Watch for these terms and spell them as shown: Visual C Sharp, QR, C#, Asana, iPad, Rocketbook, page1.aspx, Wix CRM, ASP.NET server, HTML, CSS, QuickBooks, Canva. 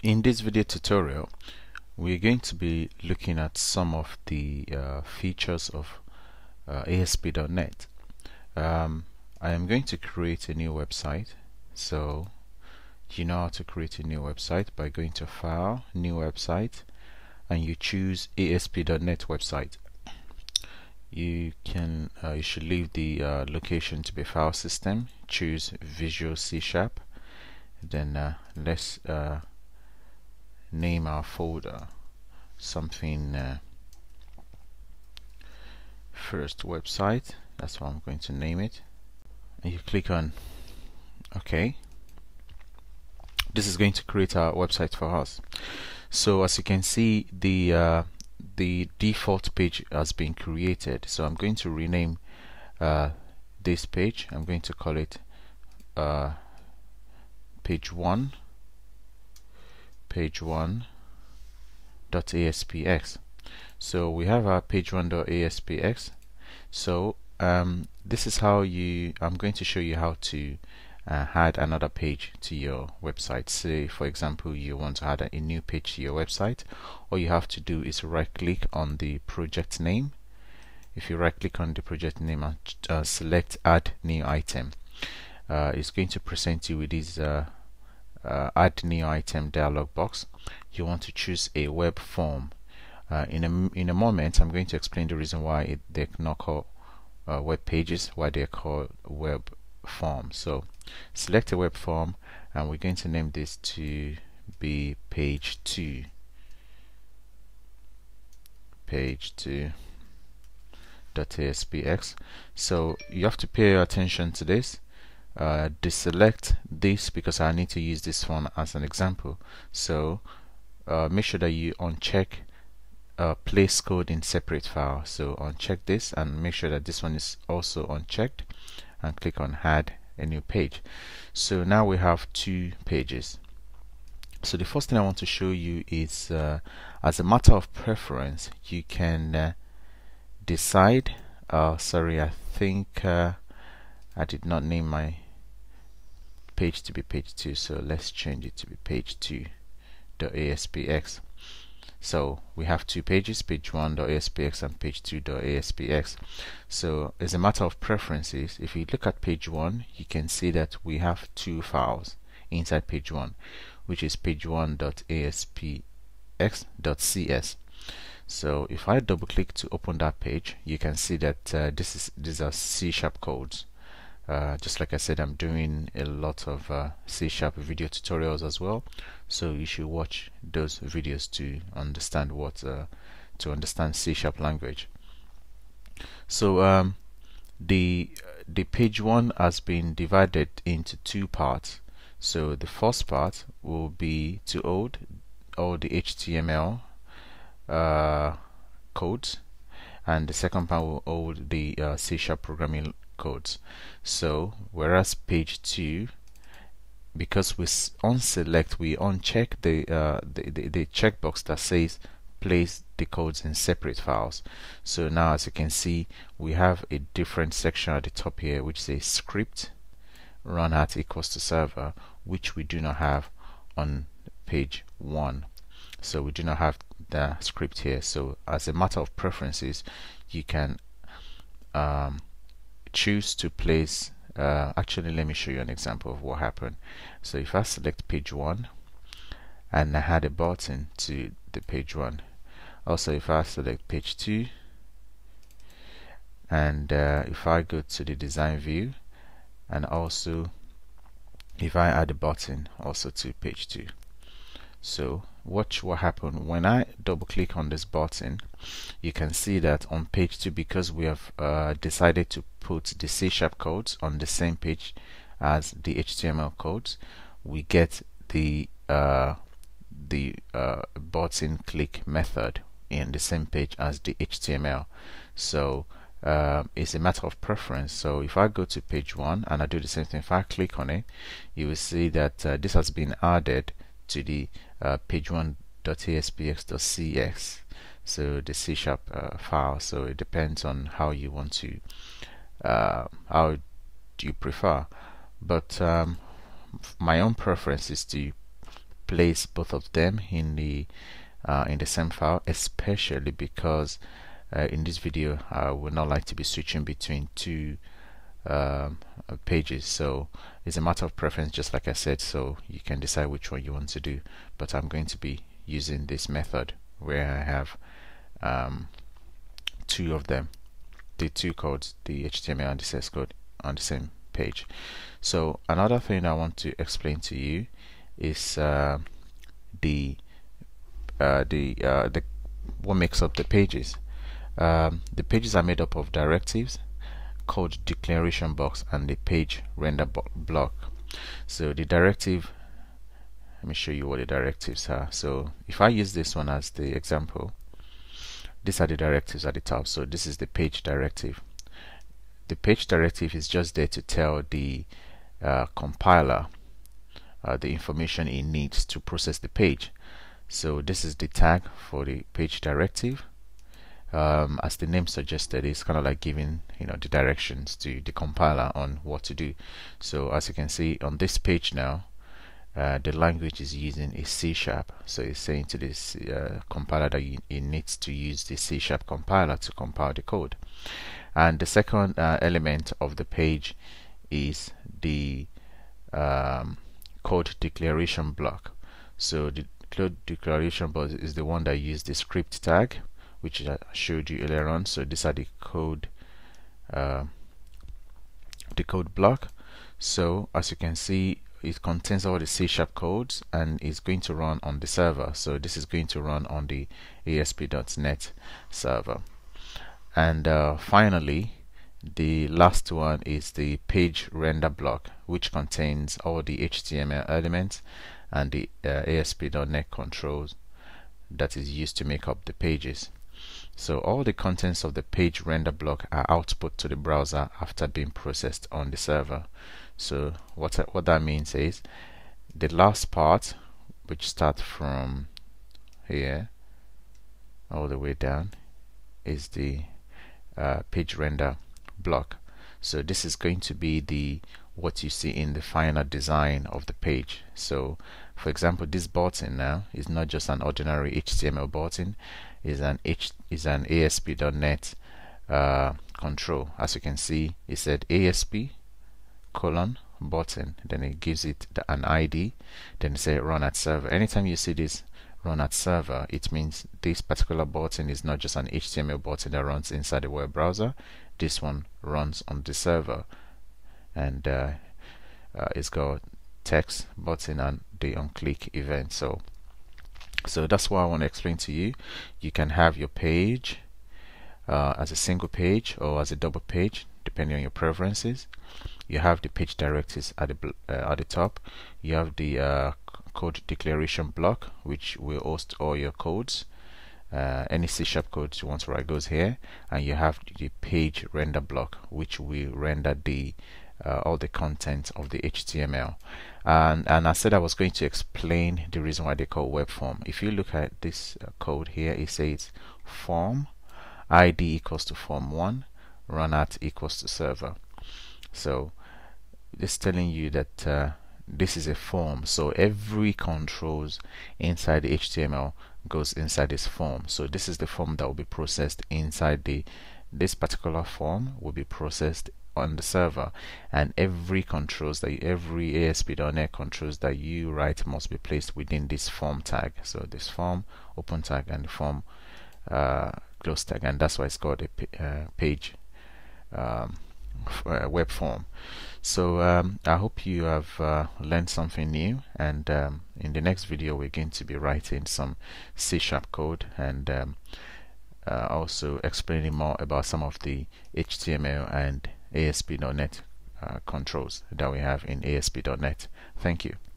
In this video tutorial, we're going to be looking at some of the features of ASP.NET. I am going to create a new website. So you know how to create a new website by going to File, New Website, and you choose ASP.NET website. You should leave the location to be file system. Choose Visual C Sharp. Then let's name our folder something. First website. That's what I'm going to name it. And you click on OK. This is going to create our website for us. So as you can see, the default page has been created. So I'm going to rename this page. I'm going to call it page1.aspx. So we have our page1.aspx. So this is how you. I'm going to show you how to add another page to your website. Say, for example, you want to add a new page to your website. All you have to do is right-click on the project name. If you right-click on the project name and select Add New Item, it's going to present you with this Add New Item dialog box. You want to choose a web form. In a moment, I'm going to explain the reason why they're not called web pages, why they're called web form. So select a web form, and we're going to name this to be page 2. page2.aspx. So you have to pay attention to this. Deselect this because I need to use this one as an example. So make sure that you uncheck place code in separate file. So uncheck this and make sure that this one is also unchecked, and click on Add a New Page. So now we have two pages. So the first thing I want to show you is, as a matter of preference, you can decide. Sorry, I think I did not name my page to be page 2, so let's change it to be page2.aspx. So we have two pages, page1.aspx and page2.aspx. So as a matter of preferences, if you look at page 1, you can see that we have two files inside page 1, which is page1.aspx.cs. So if I double click to open that page, you can see that these are C# codes. Just like I said, I'm doing a lot of C# video tutorials as well, so you should watch those videos to understand C# language. So the page 1 has been divided into two parts. So the first part will be to hold all the HTML codes, and the second part will hold the C# programming codes. So whereas page 2, because we unselect, we uncheck the checkbox that says place the codes in separate files. So now, as you can see, we have a different section at the top here which says script run at equals to server, which we do not have on page 1. So we do not have the script here. So as a matter of preferences, you can choose to place. Actually, let me show you an example of what happened. So if I select page 1 and I add a button to the page 1, also if I select page 2 and if I go to the design view, and also if I add a button also to page 2. So watch what happened when I double click on this button. You can see that on page 2, because we have decided to put the C# codes on the same page as the HTML codes, we get the button click method in the same page as the HTML. So it's a matter of preference. So if I go to page 1 and I do the same thing, if I click on it, you will see that this has been added to the page1.aspx.cx, so the C# file. So it depends on how you want to, how do you prefer. But my own preference is to place both of them in the same file, especially because in this video I would not like to be switching between two pages. So it's a matter of preference, just like I said, so you can decide which one you want to do. But I'm going to be using this method where I have two of them, the two codes, the HTML and the CSS code on the same page. So another thing I want to explain to you is the what makes up the pages. The pages are made up of directives, called declaration box, and the page render block. So the directive, let me show you what the directives are. So if I use this one as the example, these are the directives at the top. So this is the page directive. The page directive is just there to tell the compiler the information it needs to process the page. So this is the tag for the page directive. As the name suggested, it's kind of like giving, you know, the directions to the compiler on what to do. So as you can see on this page now, the language is using is C#. So it's saying to this compiler that it needs to use the C# compiler to compile the code. And the second element of the page is the code declaration block. So the code declaration block is the one that uses the script tag, which I showed you earlier on. So these are the code block. So as you can see, it contains all the C# codes and is going to run on the server. So this is going to run on the ASP.NET server. And finally, the last one is the page render block, which contains all the HTML elements and the ASP.NET controls that is used to make up the pages. So all the contents of the page render block are output to the browser after being processed on the server. So what that means is the last part, which starts from here all the way down, is the page render block. So this is going to be the what you see in the final design of the page. So for example, this button now is not just an ordinary HTML button, is an ASP.NET control. As you can see, it said ASP::button, then it gives it an ID, then it says run at server. Anytime you see this run at server, it means this particular button is not just an HTML button that runs inside the web browser. This one runs on the server, and it's got text, button, and the on-click event. So that's what I want to explain to you. You can have your page as a single page or as a double page, depending on your preferences. You have the page directives at the top. You have the code declaration block, which will host all your codes. Any C# codes you want to write goes here, and you have the page render block, which will render the all the content of the HTML. And I said I was going to explain the reason why they call web form. If you look at this code here, it says form ID equals to form1, run at equals to server. So it's telling you that this is a form. So every controls inside the HTML goes inside this form. So this is the form that will be processed inside the this particular form will be processed on the server, and every ASP.NET controls that you write must be placed within this form tag. So this form open tag and the form close tag, and that's why it's called a page web form. So I hope you have learned something new, and in the next video we're going to be writing some C# code, and also explaining more about some of the HTML and ASP.NET controls that we have in ASP.NET. Thank you.